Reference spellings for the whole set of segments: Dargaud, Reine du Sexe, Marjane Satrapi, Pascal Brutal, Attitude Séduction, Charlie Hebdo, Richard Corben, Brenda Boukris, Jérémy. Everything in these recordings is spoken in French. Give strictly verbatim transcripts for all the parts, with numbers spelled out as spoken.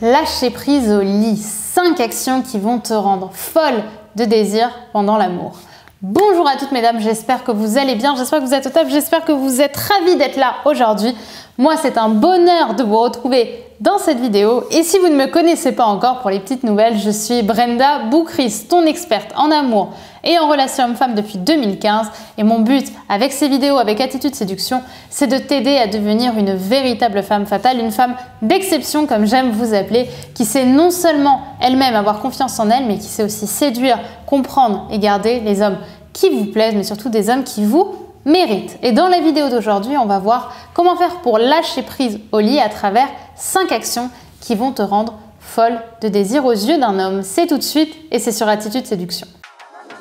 Lâcher prise au lit. cinq actions qui vont te rendre folle de désir pendant l'amour. Bonjour à toutes mesdames, j'espère que vous allez bien, j'espère que vous êtes au top, j'espère que vous êtes ravis d'être là aujourd'hui. Moi, c'est un bonheur de vous retrouver dans cette vidéo. Et si vous ne me connaissez pas encore, pour les petites nouvelles, je suis Brenda Boukris, ton experte en amour et en relations hommes-femmes depuis deux mille quinze. Et mon but avec ces vidéos, avec Attitude Séduction, c'est de t'aider à devenir une véritable femme fatale, une femme d'exception comme j'aime vous appeler, qui sait non seulement elle-même avoir confiance en elle, mais qui sait aussi séduire, comprendre et garder les hommes qui vous plaisent, mais surtout des hommes qui vous mérite. Et dans la vidéo d'aujourd'hui, on va voir comment faire pour lâcher prise au lit à travers cinq actions qui vont te rendre folle de désir aux yeux d'un homme. C'est tout de suite et c'est sur Attitude Séduction.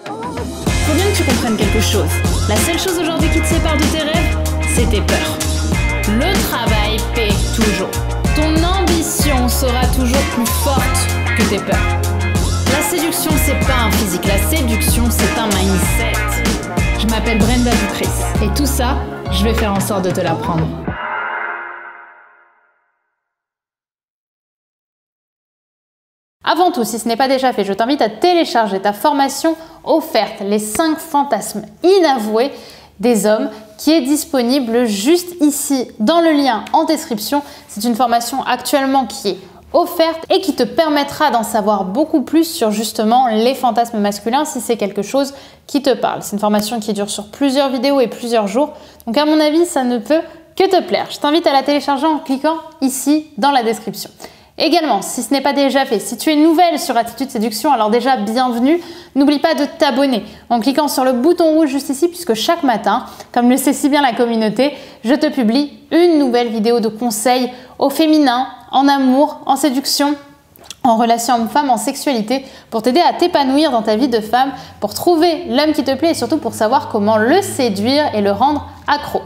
Faut bien que tu comprennes quelque chose. La seule chose aujourd'hui qui te sépare de tes rêves, c'est tes peurs. Le travail paie toujours. Ton ambition sera toujours plus forte que tes peurs. La séduction, c'est pas un physique. La séduction, c'est un mindset. Je m'appelle Brenda Boukris et tout ça, je vais faire en sorte de te l'apprendre. Avant tout, si ce n'est pas déjà fait, je t'invite à télécharger ta formation offerte, les cinq fantasmes inavoués des hommes, qui est disponible juste ici dans le lien en description. C'est une formation actuellement qui est offerte et qui te permettra d'en savoir beaucoup plus sur justement les fantasmes masculins si c'est quelque chose qui te parle. C'est une formation qui dure sur plusieurs vidéos et plusieurs jours, donc à mon avis ça ne peut que te plaire. Je t'invite à la télécharger en cliquant ici dans la description. Également, si ce n'est pas déjà fait, si tu es nouvelle sur Attitude Séduction, alors déjà bienvenue, n'oublie pas de t'abonner en cliquant sur le bouton rouge juste ici, puisque chaque matin, comme le sait si bien la communauté, je te publie une nouvelle vidéo de conseils au féminin, en amour, en séduction, en relation homme-femme, en sexualité, pour t'aider à t'épanouir dans ta vie de femme, pour trouver l'homme qui te plaît et surtout pour savoir comment le séduire et le rendre accro.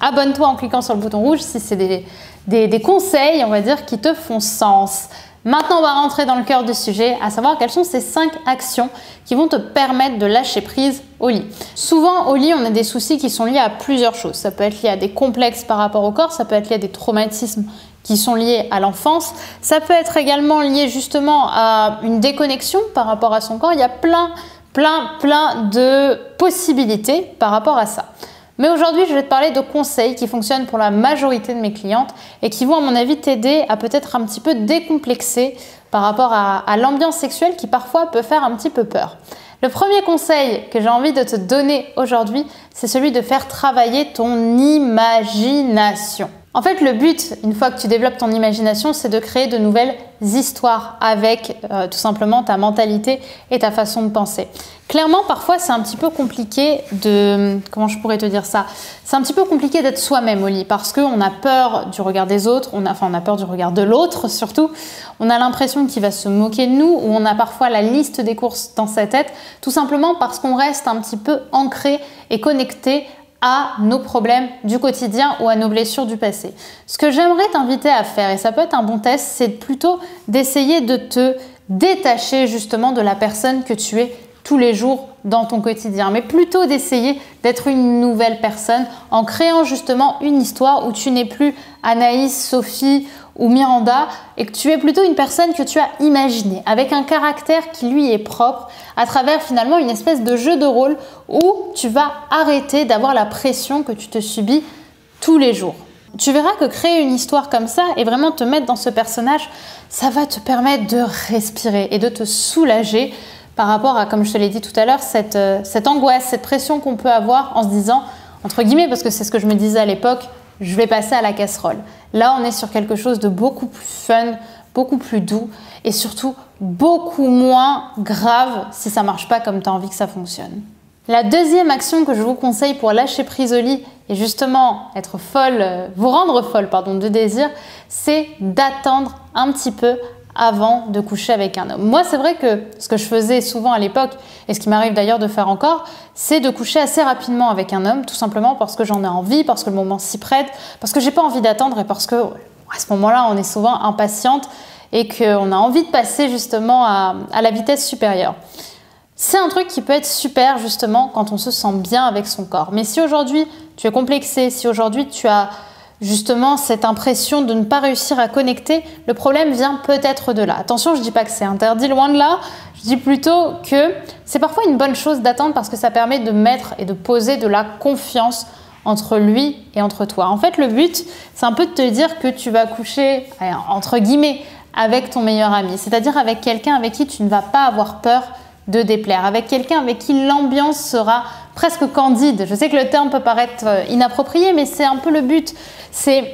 Abonne-toi en cliquant sur le bouton rouge si c'est des, des, des conseils, on va dire, qui te font sens. Maintenant, on va rentrer dans le cœur du sujet, à savoir quelles sont ces cinq actions qui vont te permettre de lâcher prise au lit. Souvent, au lit, on a des soucis qui sont liés à plusieurs choses. Ça peut être lié à des complexes par rapport au corps, ça peut être lié à des traumatismes qui sont liés à l'enfance. Ça peut être également lié justement à une déconnexion par rapport à son corps. Il y a plein, plein, plein de possibilités par rapport à ça. Mais aujourd'hui, je vais te parler de conseils qui fonctionnent pour la majorité de mes clientes et qui vont, à mon avis, t'aider à peut-être un petit peu décomplexer par rapport à, à l'ambiance sexuelle qui parfois peut faire un petit peu peur. Le premier conseil que j'ai envie de te donner aujourd'hui, c'est celui de faire travailler ton imagination. En fait, le but, une fois que tu développes ton imagination, c'est de créer de nouvelles histoires avec euh, tout simplement ta mentalité et ta façon de penser. Clairement, parfois, c'est un petit peu compliqué de... Comment je pourrais te dire ça? C'est un petit peu compliqué d'être soi-même au lit parce qu'on a peur du regard des autres, on a, enfin, on a peur du regard de l'autre surtout. On a l'impression qu'il va se moquer de nous ou on a parfois la liste des courses dans sa tête, tout simplement parce qu'on reste un petit peu ancré et connecté à nos problèmes du quotidien ou à nos blessures du passé. Ce que j'aimerais t'inviter à faire, et ça peut être un bon test, c'est plutôt d'essayer de te détacher justement de la personne que tu es tous les jours dans ton quotidien, mais plutôt d'essayer d'être une nouvelle personne en créant justement une histoire où tu n'es plus Anaïs, Sophie ou Miranda et que tu es plutôt une personne que tu as imaginée avec un caractère qui lui est propre à travers finalement une espèce de jeu de rôle où tu vas arrêter d'avoir la pression que tu te subis tous les jours. Tu verras que créer une histoire comme ça et vraiment te mettre dans ce personnage, ça va te permettre de respirer et de te soulager par rapport à, comme je te l'ai dit tout à l'heure, cette, euh, cette angoisse, cette pression qu'on peut avoir en se disant, entre guillemets, parce que c'est ce que je me disais à l'époque, je vais passer à la casserole. Là, on est sur quelque chose de beaucoup plus fun, beaucoup plus doux et surtout beaucoup moins grave si ça ne marche pas comme tu as envie que ça fonctionne. La deuxième action que je vous conseille pour lâcher prise au lit et justement être folle, euh, vous rendre folle pardon, de désir, c'est d'attendre un petit peu avant de coucher avec un homme. Moi, c'est vrai que ce que je faisais souvent à l'époque, et ce qui m'arrive d'ailleurs de faire encore, c'est de coucher assez rapidement avec un homme, tout simplement parce que j'en ai envie, parce que le moment s'y prête, parce que j'ai pas envie d'attendre et parce que à ce moment-là, on est souvent impatiente et qu'on a envie de passer justement à, à la vitesse supérieure. C'est un truc qui peut être super justement quand on se sent bien avec son corps. Mais si aujourd'hui tu es complexé, si aujourd'hui tu as justement cette impression de ne pas réussir à connecter, le problème vient peut-être de là. Attention, je ne dis pas que c'est interdit, loin de là, je dis plutôt que c'est parfois une bonne chose d'attendre parce que ça permet de mettre et de poser de la confiance entre lui et entre toi. En fait, le but, c'est un peu de te dire que tu vas coucher, entre guillemets, avec ton meilleur ami, c'est-à-dire avec quelqu'un avec qui tu ne vas pas avoir peur de déplaire, avec quelqu'un avec qui l'ambiance sera presque candide. Je sais que le terme peut paraître inapproprié, mais c'est un peu le but. C'est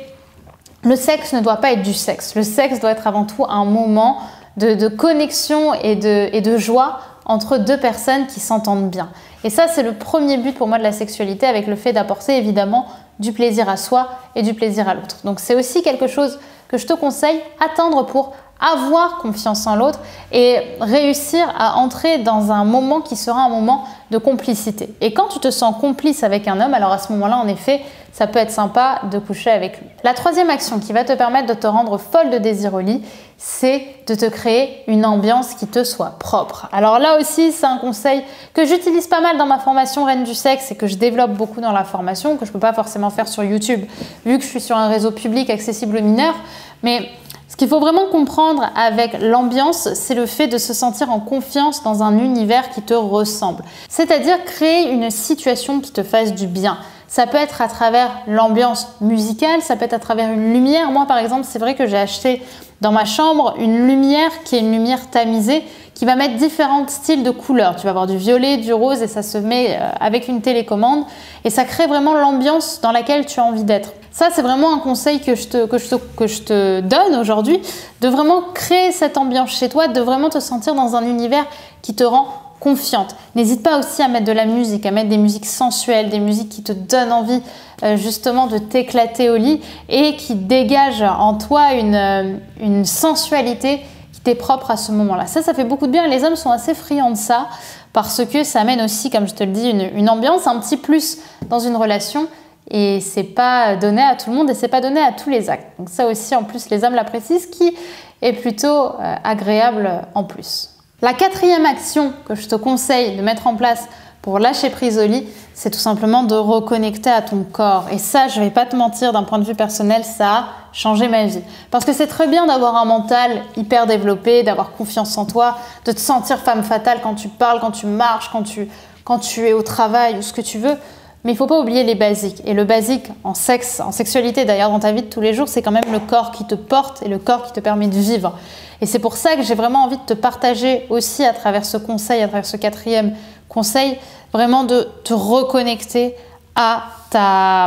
le sexe ne doit pas être du sexe. Le sexe doit être avant tout un moment de, de connexion et de, et de joie entre deux personnes qui s'entendent bien. Et ça, c'est le premier but pour moi de la sexualité, avec le fait d'apporter évidemment du plaisir à soi et du plaisir à l'autre. Donc c'est aussi quelque chose que je te conseille, attendre pour avoir confiance en l'autre et réussir à entrer dans un moment qui sera un moment de complicité. Et quand tu te sens complice avec un homme, alors à ce moment-là, en effet, ça peut être sympa de coucher avec lui. La troisième action qui va te permettre de te rendre folle de désir au lit, c'est de te créer une ambiance qui te soit propre. Alors là aussi, c'est un conseil que j'utilise pas mal dans ma formation Reine du Sexe et que je développe beaucoup dans la formation, que je ne peux pas forcément faire sur YouTube vu que je suis sur un réseau public accessible aux mineurs. Mais ce qu'il faut vraiment comprendre avec l'ambiance, c'est le fait de se sentir en confiance dans un univers qui te ressemble. C'est-à-dire créer une situation qui te fasse du bien. Ça peut être à travers l'ambiance musicale, ça peut être à travers une lumière. Moi, par exemple, c'est vrai que j'ai acheté dans ma chambre une lumière qui est une lumière tamisée qui va mettre différents styles de couleurs. Tu vas avoir du violet, du rose et ça se met avec une télécommande et ça crée vraiment l'ambiance dans laquelle tu as envie d'être. Ça, c'est vraiment un conseil que je te, que je te, que je te donne aujourd'hui, de vraiment créer cette ambiance chez toi, de vraiment te sentir dans un univers qui te rend confiante. N'hésite pas aussi à mettre de la musique, à mettre des musiques sensuelles, des musiques qui te donnent envie euh, justement de t'éclater au lit et qui dégagent en toi une, euh, une sensualité qui t'est propre à ce moment-là. Ça, ça fait beaucoup de bien et les hommes sont assez friands de ça parce que ça amène aussi, comme je te le dis, une, une ambiance, un petit plus dans une relation et c'est pas donné à tout le monde et c'est pas donné à tous les actes. Donc ça aussi, en plus, les hommes l'apprécient, ce qui est plutôt euh, agréable en plus. La quatrième action que je te conseille de mettre en place pour lâcher prise au lit, c'est tout simplement de reconnecter à ton corps. Et ça, je ne vais pas te mentir, d'un point de vue personnel, ça a changé ma vie. Parce que c'est très bien d'avoir un mental hyper développé, d'avoir confiance en toi, de te sentir femme fatale quand tu parles, quand tu marches, quand tu, quand tu es au travail ou ce que tu veux. Mais il ne faut pas oublier les basiques. Et le basique en sexe, en sexualité d'ailleurs dans ta vie de tous les jours, c'est quand même le corps qui te porte et le corps qui te permet de vivre. Et c'est pour ça que j'ai vraiment envie de te partager aussi à travers ce conseil, à travers ce quatrième conseil, vraiment de te reconnecter à ta,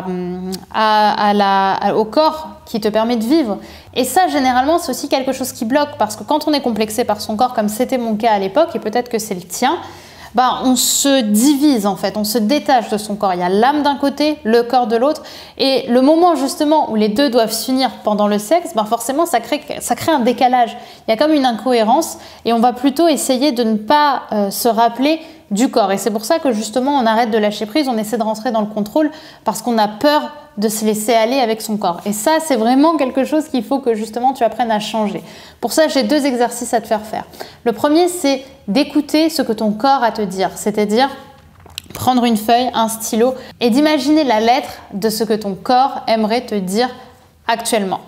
à, à la, au corps qui te permet de vivre. Et ça, généralement, c'est aussi quelque chose qui bloque parce que quand on est complexé par son corps, comme c'était mon cas à l'époque, et peut-être que c'est le tien, bah, on se divise en fait, on se détache de son corps. Il y a l'âme d'un côté, le corps de l'autre. Et le moment justement où les deux doivent s'unir pendant le sexe, bah forcément ça crée, ça crée un décalage. Il y a comme une incohérence et on va plutôt essayer de ne pas euh, se rappeler du corps. Et c'est pour ça que justement on arrête de lâcher prise, on essaie de rentrer dans le contrôle parce qu'on a peur de se laisser aller avec son corps. Et ça, c'est vraiment quelque chose qu'il faut que justement tu apprennes à changer. Pour ça, j'ai deux exercices à te faire faire. Le premier, c'est d'écouter ce que ton corps a à te dire, c'est-à-dire prendre une feuille, un stylo et d'imaginer la lettre de ce que ton corps aimerait te dire actuellement.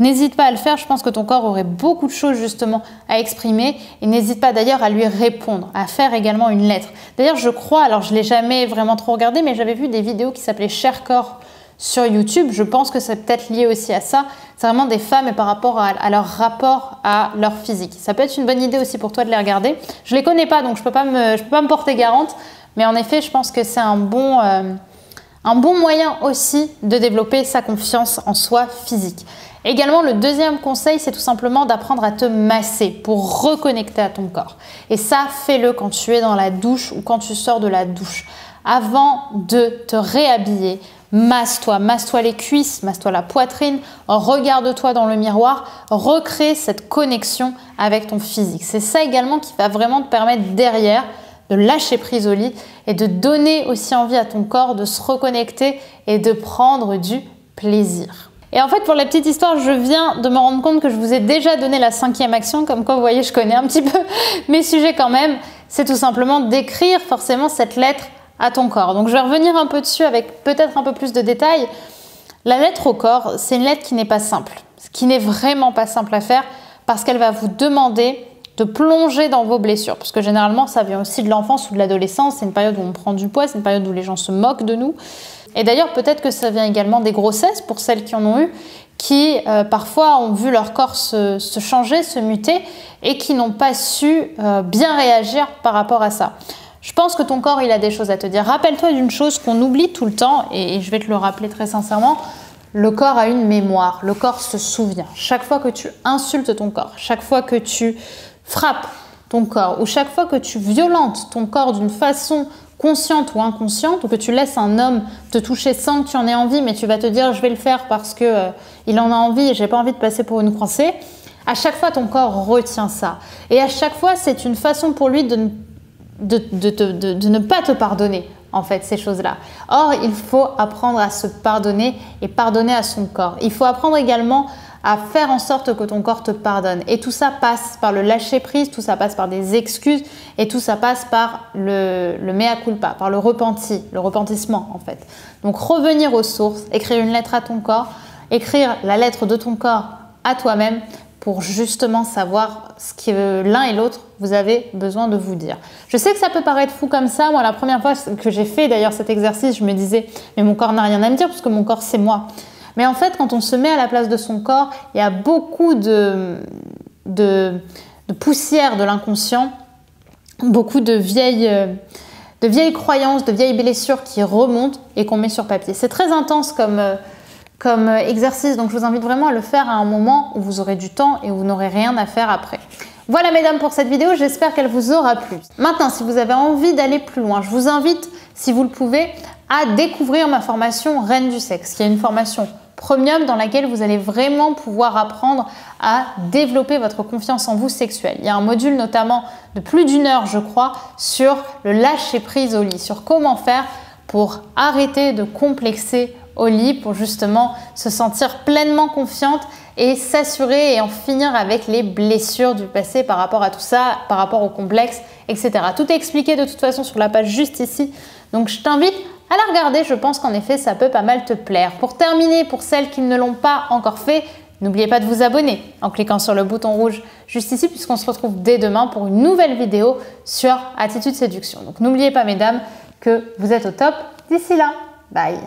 N'hésite pas à le faire, je pense que ton corps aurait beaucoup de choses justement à exprimer et n'hésite pas d'ailleurs à lui répondre, à faire également une lettre. D'ailleurs, je crois, alors je ne l'ai jamais vraiment trop regardé, mais j'avais vu des vidéos qui s'appelaient « Cher corps » sur YouTube, je pense que c'est peut-être lié aussi à ça. C'est vraiment des femmes et par rapport à, à leur rapport à leur physique. Ça peut être une bonne idée aussi pour toi de les regarder. Je les connais pas, donc je peux pas me, je peux pas me porter garante. Mais en effet, je pense que c'est un bon, euh, un bon moyen aussi de développer sa confiance en soi physique. Également, le deuxième conseil, c'est tout simplement d'apprendre à te masser pour reconnecter à ton corps. Et ça, fais-le quand tu es dans la douche ou quand tu sors de la douche. Avant de te réhabiller, masse-toi, masse-toi les cuisses, masse-toi la poitrine, regarde-toi dans le miroir, recrée cette connexion avec ton physique. C'est ça également qui va vraiment te permettre derrière de lâcher prise au lit et de donner aussi envie à ton corps de se reconnecter et de prendre du plaisir. Et en fait, pour la petite histoire, je viens de me rendre compte que je vous ai déjà donné la cinquième action, comme quoi vous voyez, je connais un petit peu mes sujets quand même. C'est tout simplement d'écrire forcément cette lettre à ton corps. Donc je vais revenir un peu dessus avec peut-être un peu plus de détails. La lettre au corps, c'est une lettre qui n'est pas simple, qui n'est vraiment pas simple à faire parce qu'elle va vous demander de plonger dans vos blessures. Parce que généralement, ça vient aussi de l'enfance ou de l'adolescence. C'est une période où on prend du poids, c'est une période où les gens se moquent de nous. Et d'ailleurs, peut-être que ça vient également des grossesses pour celles qui en ont eu, qui euh, parfois ont vu leur corps se, se changer, se muter et qui n'ont pas su euh, bien réagir par rapport à ça. Je pense que ton corps, il a des choses à te dire. Rappelle-toi d'une chose qu'on oublie tout le temps, et je vais te le rappeler très sincèrement, le corps a une mémoire, le corps se souvient. Chaque fois que tu insultes ton corps, chaque fois que tu frappes ton corps, ou chaque fois que tu violentes ton corps d'une façon consciente ou inconsciente, ou que tu laisses un homme te toucher sans que tu en aies envie, mais tu vas te dire je vais le faire parce que euh, il en a envie et j'ai pas envie de passer pour une coincée. À chaque fois, ton corps retient ça. Et à chaque fois, c'est une façon pour lui de ne, de, de, de, de, de ne pas te pardonner, en fait, ces choses-là. Or, il faut apprendre à se pardonner et pardonner à son corps. Il faut apprendre également à faire en sorte que ton corps te pardonne. Et tout ça passe par le lâcher-prise, tout ça passe par des excuses et tout ça passe par le, le mea culpa, par le repenti, le repentissement en fait. Donc revenir aux sources, écrire une lettre à ton corps, écrire la lettre de ton corps à toi-même pour justement savoir ce que l'un et l'autre vous avez besoin de vous dire. Je sais que ça peut paraître fou comme ça. Moi, la première fois que j'ai fait d'ailleurs cet exercice, je me disais mais mon corps n'a rien à me dire parce que mon corps c'est moi. Mais en fait, quand on se met à la place de son corps, il y a beaucoup de, de, de poussière de l'inconscient, beaucoup de vieilles, de vieilles croyances, de vieilles blessures qui remontent et qu'on met sur papier. C'est très intense comme, comme exercice, donc je vous invite vraiment à le faire à un moment où vous aurez du temps et où vous n'aurez rien à faire après. Voilà mesdames pour cette vidéo, j'espère qu'elle vous aura plu. Maintenant, si vous avez envie d'aller plus loin, je vous invite, si vous le pouvez, à découvrir ma formation Reine du Sexe, qui est une formation premium dans laquelle vous allez vraiment pouvoir apprendre à développer votre confiance en vous sexuelle. Il y a un module notamment de plus d'une heure, je crois, sur le lâcher prise au lit, sur comment faire pour arrêter de complexer au lit, pour justement se sentir pleinement confiante et s'assurer et en finir avec les blessures du passé par rapport à tout ça, par rapport au complexe, et cetera. Tout est expliqué de toute façon sur la page juste ici. Donc je t'invite à la regarder, je pense qu'en effet, ça peut pas mal te plaire. Pour terminer, pour celles qui ne l'ont pas encore fait, n'oubliez pas de vous abonner en cliquant sur le bouton rouge juste ici, puisqu'on se retrouve dès demain pour une nouvelle vidéo sur Attitude Séduction. Donc n'oubliez pas, mesdames, que vous êtes au top. D'ici là, bye!